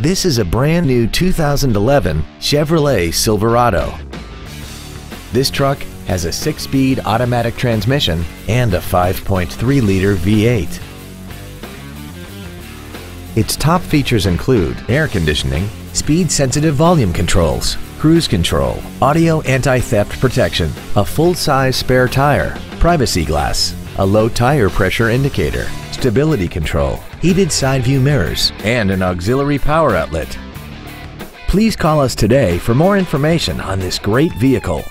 This is a brand new 2011 Chevrolet Silverado. This truck has a 6-speed automatic transmission and a 5.3-liter V8. Its top features include air conditioning, speed-sensitive volume controls, cruise control, audio anti-theft protection, a full-size spare tire, privacy glass, a low tire pressure indicator, stability control, heated side view mirrors, and an auxiliary power outlet. Please call us today for more information on this great vehicle.